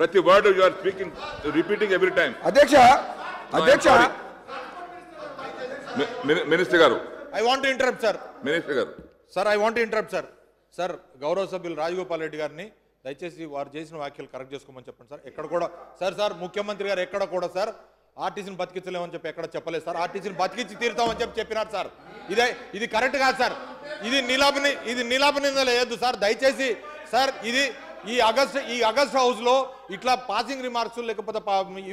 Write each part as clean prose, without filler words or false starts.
Prati word you are speaking, repeating every time. Adhyaksha, Minister Garu. I want to interrupt, sir. Minister Garu. Sir, I want to interrupt, sir. Sir, Gaurav Sabhyulu Rajagopal Reddy Garni. దయచేసి వారు చేసిన వ్యాఖ్యలు correct చేసుకోమని చెప్పండి sir. ఎక్కడ కూడా sir sir ముఖ్యమంత్రి గారు ఎక్కడ కూడా సార్ ఆర్టీసీని బతికించలేమని చెప్పి ఎక్కడ చెప్పలేదు సార్. ఆర్టీసీని బతికించి తీరుతామని చెప్పి చెప్పినారు సార్. ఇది కరెక్ట్ కాదు సార్. ఇది నిలాపనిందలే లేదు సార్. దయచేసి సార్ ఇది ఈ ఆగస్ట్ హౌస్లో ఇట్లా పాసింగ్ రిమార్క్స్ లేకపోతే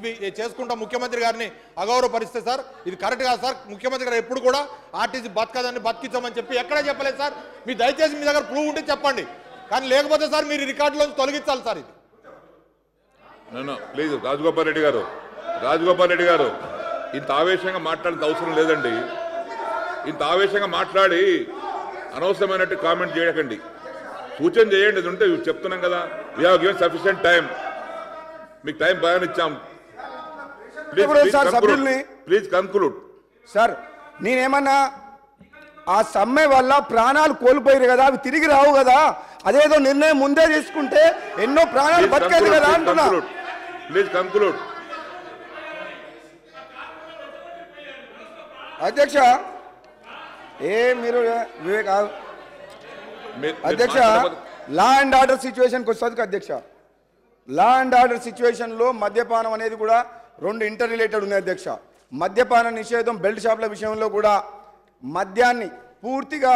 ఇవి చేసుకుంటా ముఖ్యమంత్రి గారిని అగౌరవపరిస్తే సార్ ఇది కరెక్ట్ కాదు సార్. ముఖ్యమంత్రి గారు ఎప్పుడు కూడా ఆర్టీసీ బతకదని బతికించామని చెప్పి ఎక్కడ చెప్పలేదు సార్. మీ దయచేసి మీ దగ్గర ప్రూవ్ ఉంటే చెప్పండి, కానీ లేకపోతే సార్ మీరు రికార్డులోంచి తొలగించాలి సార్. ఇది ప్లీజ్ రాజగోపాల్ రెడ్డి గారు ఇంత ఆవేశంగా మాట్లాడిన అవసరం లేదండి. ఇంత ఆవేశంగా మాట్లాడి అనవసరమైనట్టు కామెంట్ చేయకండి, సూచన చేయండి. అది ఉంటే చెప్తున్నాం కదా, we have given sufficient time, మీకు టైం బాగా ఇచ్చాం. Please conclude sir. నేనేమన్నా ఆ సమ్మె వల్ల ప్రాణాలు కోల్పోయారు కదా, అవి తిరిగి రావు కదా, అదేదో నిర్ణయం ముందే తీసుకుంటే ఎన్నో ప్రాణాలు బతికేది కదా అంటున్నా. Please conclude. అధ్యక్ష అధ్యక్ష లా అండ్ ఆర్డర్ సిచ్యువేషన్కి వస్తుంది. అధ్యక్ష లా అండ్ ఆర్డర్ సిచ్యువేషన్లో మద్యపానం అనేది కూడా రెండు ఇంటర్ రిలేటెడ్ ఉన్నాయి. అధ్యక్ష మద్యపాన నిషేధం, బెల్ట్ షాప్ల విషయంలో కూడా మద్యాన్ని పూర్తిగా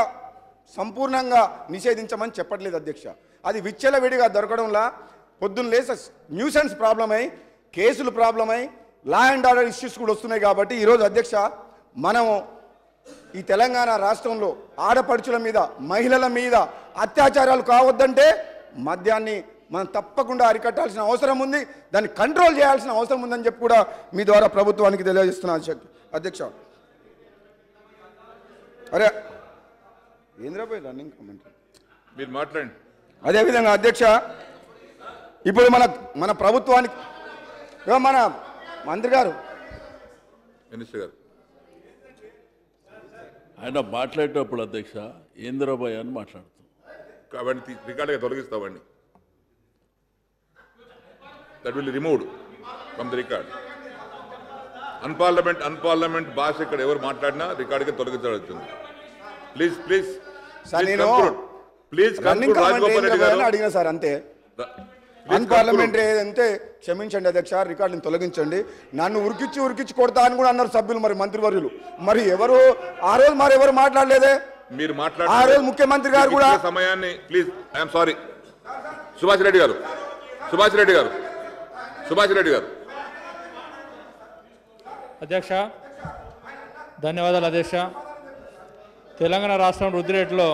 సంపూర్ణంగా నిషేధించమని చెప్పట్లేదు అధ్యక్ష. అది విచ్చలవిడిగా దొరకడంలా పొద్దున్న లేస న్యూసెన్స్ ప్రాబ్లం అయి కేసులు ప్రాబ్లం అయి లా అండ్ ఆర్డర్ ఇష్యూస్ కూడా వస్తున్నాయి. కాబట్టి ఈరోజు అధ్యక్ష మనము ఈ తెలంగాణ రాష్ట్రంలో ఆడపడుచుల మీద, మహిళల మీద అత్యాచారాలు కావద్దంటే మద్యాన్ని మనం తప్పకుండా అరికట్టాల్సిన అవసరం ఉంది, దాన్ని కంట్రోల్ చేయాల్సిన అవసరం ఉందని చెప్పి కూడా మీ ద్వారా ప్రభుత్వానికి తెలియజేస్తున్నాను అధ్యక్ష. అరే ఏంద్రాబాయ్ రన్నింగ్ కమెంట్ మీరు మాట్లాడండి. అదేవిధంగా అధ్యక్ష ఇప్పుడు మన ప్రభుత్వానికి మన మంత్రి గారు మినిస్టర్ గారు ఆయన మాట్లాడేటప్పుడు అధ్యక్ష ఏంద్రాబాయ్ అని మాట్లాడుతాం కాబట్టి రికార్డుగా తొలగిస్తామండి. That will removed from the record. Unparliament భాష ఇక్కడ ఎవరు మాట్లాడినా రికార్డుగా తొలగించబడుతుంది. ప్లీజ్ ప్లీజ్ ప్లీజ్ అడిగిన సార్ అంతే. అన్పార్లమెంటరీ అంటే క్షమించండి అధ్యక్ష, రికార్డుని తొలగించండి. నన్ను ఉరికిచ్చి కొడతా అని కూడా అన్నారు సభ్యులు, మరి మంత్రివర్యులు. మరి ఎవరు ఆ రోజు మరి ఎవరు మాట్లాడలేదే? మీరు మాట్లాడారు ఆ రోజు ముఖ్యమంత్రి గారు కూడా సమయాన్ని. Please I'm sorry. Subhash Reddy గారు అధ్యక్ష ధన్యవాదాలు. అధ్యక్ష తెలంగాణ రాష్ట్రం రుద్దిరేట్లో